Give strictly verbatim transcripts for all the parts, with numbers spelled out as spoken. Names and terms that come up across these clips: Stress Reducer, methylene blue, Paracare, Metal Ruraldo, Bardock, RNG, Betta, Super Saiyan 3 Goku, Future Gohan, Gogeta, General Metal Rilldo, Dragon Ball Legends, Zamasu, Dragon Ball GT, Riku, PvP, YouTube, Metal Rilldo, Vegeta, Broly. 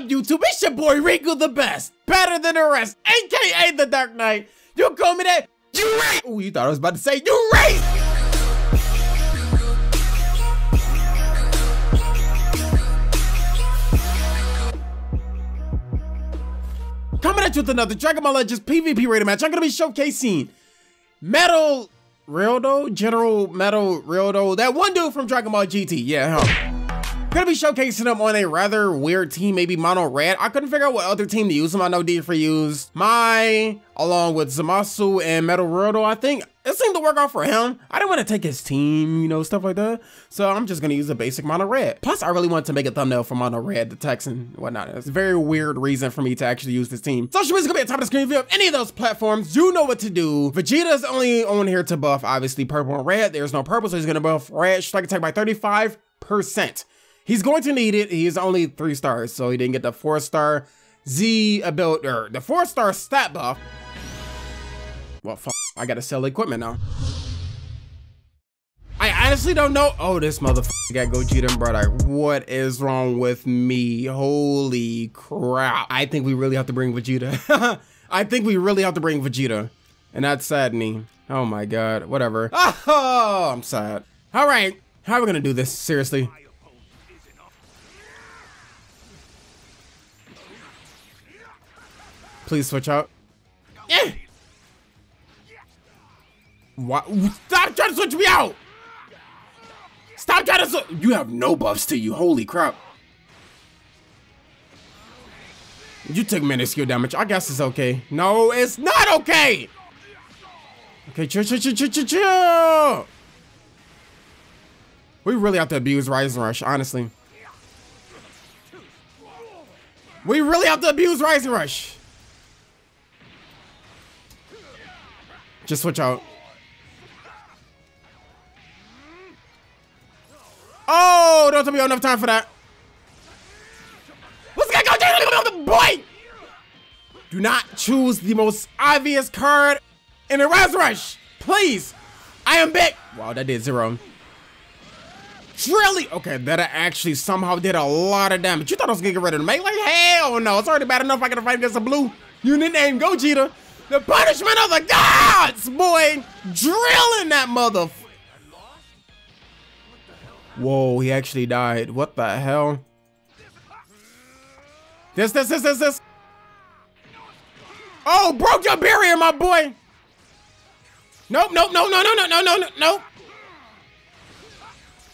up, YouTube? It's your boy, Riku the Best. Better than the rest, a k a. The Dark Knight. You call me that? You right? Ooh, you thought I was about to say you right? Coming at you with another Dragon Ball Legends PvP rated match. I'm going to be showcasing Metal Rilldo, General Metal Rilldo, that one dude from Dragon Ball G T. Yeah, huh? Going to be showcasing him on a rather weird team, maybe Mono Red. I couldn't figure out what other team to use him. I know D for used my, along with Zamasu and Metal Ruraldo, I think. It seemed to work out for him. I didn't want to take his team, you know, stuff like that. So I'm just going to use a basic Mono Red. Plus, I really wanted to make a thumbnail for Mono Red, the text and whatnot. It's a very weird reason for me to actually use this team. Social media is going to be at the top of the screen. If you have any of those platforms, you know what to do. Vegeta is only on here to buff, obviously, purple and red. There's no purple, so he's going to buff red strike attack by thirty-five percent. He's going to need it. He's only three stars, so he didn't get the four-star Z ability, or the four-star stat buff. Well, fuck. I gotta sell equipment now. I honestly don't know. Oh, this motherfucker got Gogeta and Bardock. What is wrong with me? Holy crap. I think we really have to bring Vegeta. I think we really have to bring Vegeta. And that's saddening. Oh my God, whatever. Oh, I'm sad. All right, how are we gonna do this? Seriously. Please switch out. Eh. Why? Stop trying to switch me out! Stop trying to switch! You have no buffs to you, holy crap. You took minuscule damage, I guess it's okay. No, it's not okay! Okay, chill, chill, chill, chill, chill! We really have to abuse Rising Rush, honestly. We really have to abuse Rising Rush! Just switch out. Oh, don't tell me you have enough time for that. What's gonna go down? Boy! Do not choose the most obvious card in a Rise Rush. Please. I am back. Wow, that did zero. Really? Okay, that actually somehow did a lot of damage. You thought I was gonna get rid of the mate? Like, hell no. It's already bad enough I gotta fight against a blue unit named Gogeta. The punishment of the gods, boy. Drilling that motherfucker. Whoa, he actually died. What the hell? This, this, this, this, this. Oh, broke your barrier, my boy. Nope, nope, no, no, no, no, no, no, no, no.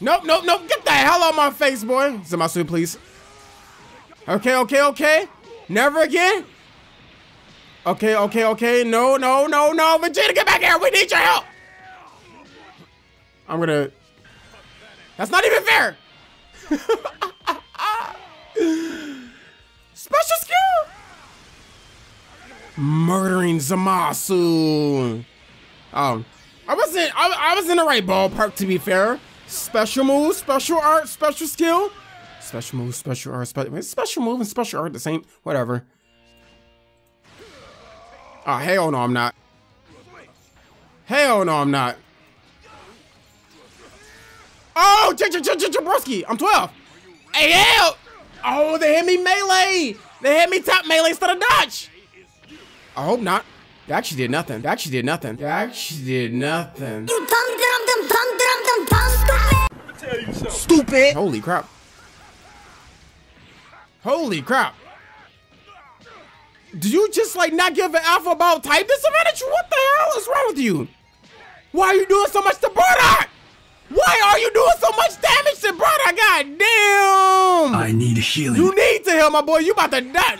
Nope, nope, nope. Get the hell out of my face, boy. Zamasu, please. Okay, okay, okay. Never again. Okay, okay, okay. No, no, no, no. Vegeta, get back here. We need your help. I'm gonna... That's not even fair! Special skill! Murdering Zamasu. Oh, I wasn't, I, I was in the right ballpark to be fair. Special move, special art, special skill. Special move, special art, spe special move and special art the same, whatever. Oh, hell no, I'm not. Hell no, I'm not. Oh, Jabrowski, I'm twelve. Hey, hell! Oh, they hit me melee. They hit me top melee instead of dodge. I hope not. They actually did nothing. They actually did nothing. They actually did nothing. You dumb, dumb, dumb, dumb, dumb, dumb, stupid. I tell you so. Stupid. Holy crap. Holy crap. Did you just like not give an alpha about type disadvantage? What the hell is wrong with you? Why are you doing so much to Bardock? Why are you doing so much damage to Bardock? God damn! I need healing. You need to heal, my boy. You about to die.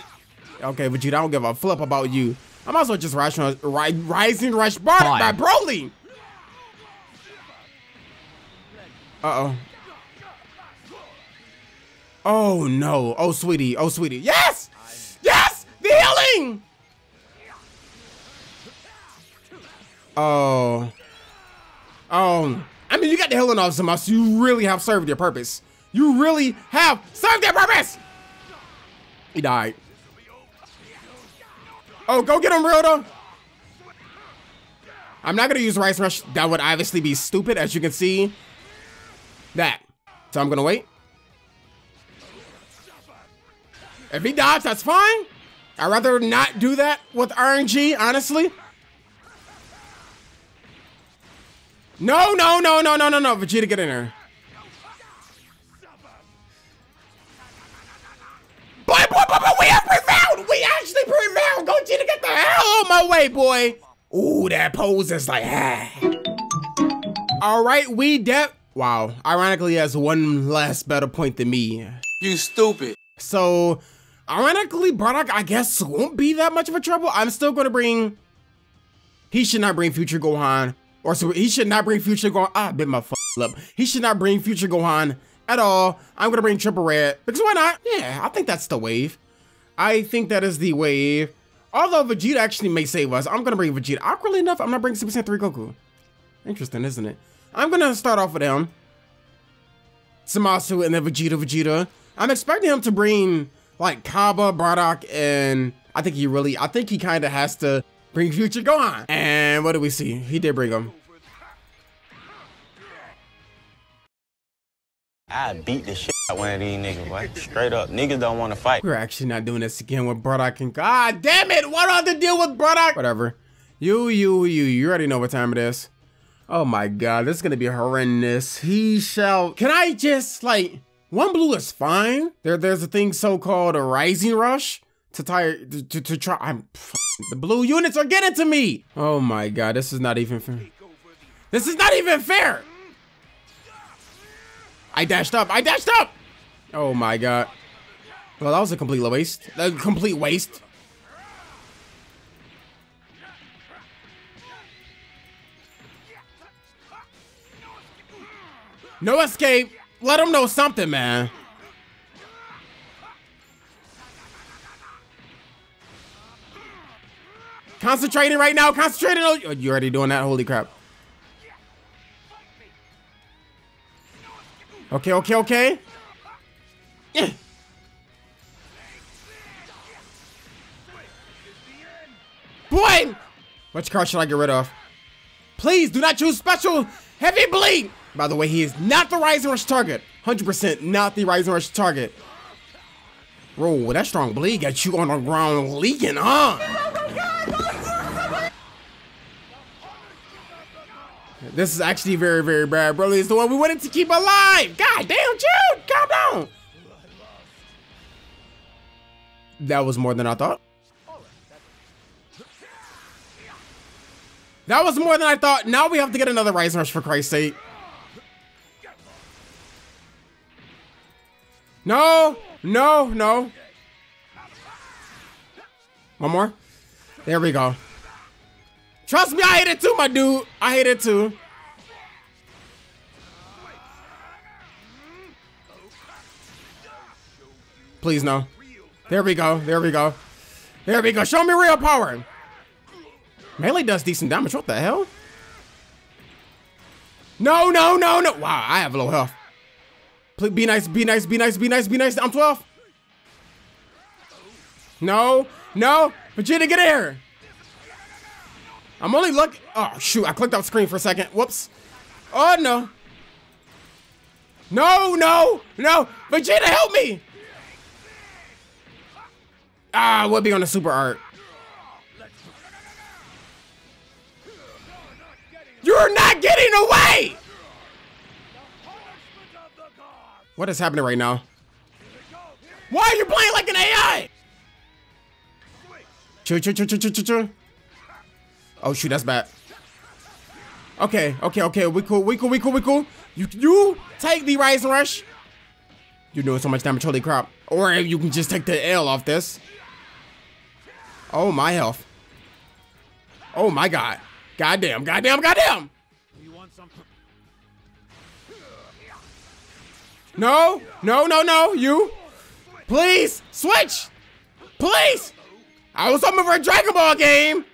Okay, Vegeta, I don't give a flip about you. I might as well just rush, rush, Rising Rush Bardock by Broly. Uh-oh. Oh, no. Oh, sweetie. Oh, sweetie. Yes! Yes! The healing! Oh. Oh. I mean, you got the healing off Zamasu. You really have served your purpose. You really have served your purpose. He died. Oh, go get him, Rilldo. I'm not gonna use Rice Rush. That would obviously be stupid, as you can see. That. So I'm gonna wait. If he dodges, that's fine. I'd rather not do that with R N G, honestly. No, no, no, no, no, no, no. Vegeta, get in there. Boy, boy, boy, boy, we have prevailed. We actually prevailed. Gogeta, get the hell out of my way, boy. Ooh, that pose is like, ah. All right, we dep. Wow. Ironically, he has one less better point than me. You stupid. So, ironically, Bardock, I guess, won't be that much of a trouble. I'm still going to bring... He should not bring Future Gohan. Or so he should not bring Future Gohan. I bit my f up. He should not bring Future Gohan at all. I'm gonna bring Triple Red because why not? Yeah, I think that's the wave. I think that is the wave. Although Vegeta actually may save us. I'm gonna bring Vegeta. Awkwardly enough, I'm not bringing Super Saiyan three Goku. Interesting, isn't it? I'm gonna start off with him, Zamasu, and then Vegeta. Vegeta. I'm expecting him to bring like Kaba, Bardock, and I think he really. I think he kind of has to bring Future Gohan. And what do we see? He did bring him. I beat the shit out one of these niggas, boy. Straight up. Niggas don't want to fight. We're actually not doing this again with Bardock and... God damn it! Why do I have to deal with Bardock? Whatever. You, you, you. You already know what time it is. Oh my God. This is going to be horrendous. He shall... Can I just, like... One blue is fine. There, There's a thing so-called a rising rush to tire... To, to, to try... I'm... The blue units are getting to me. Oh my God. This is not even fair. This is not even fair. I dashed up. I dashed up. Oh my God. Well, that was a complete waste. A complete waste. No escape. Let them know something, man. Concentrating right now, concentrating on- oh, you already doing that, holy crap. Okay, okay, okay. Yeah. Boy! Which card should I get rid of? Please do not choose special heavy bleed! By the way, he is not the Rising Rush target. one hundred percent not the Rising Rush target. Bro, that strong bleed got you on the ground leaking, huh? This is actually very, very bad. Broly is the one we wanted to keep alive. God damn, Jude, calm down. That was more than I thought. That was more than I thought. Now we have to get another Rising Rush for Christ's sake. No, no, no. One more. There we go. Trust me, I hate it too, my dude. I hate it too. Please, no. There we go. There we go. There we go. Show me real power. Melee does decent damage. What the hell? No, no, no, no. Wow, I have low health. Please be nice, be nice, be nice, be nice, be nice. I'm twelve. No, no. Vegeta, get in here. I'm only looking. Oh, shoot. I clicked off screen for a second. Whoops. Oh, no. No, no, no. Vegeta, help me. Ah, we'll be on the super art. You're not getting away. What is happening right now? Why are you playing like an A I? Choo, choo, choo, choo, choo, choo, choo. Oh shoot, that's bad. Okay, okay, okay. We cool, we cool, we cool, we cool. You you take the Rising Rush. You're doing so much damage, holy crap. Or you can just take the L off this. Oh my health. Oh my God. Goddamn, goddamn, goddamn. No, no, no, no. You please switch. Please. I was hoping for a Dragon Ball game.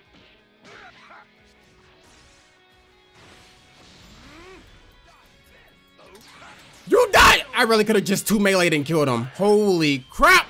You died! I really could have just two melee'd and killed him. Holy crap!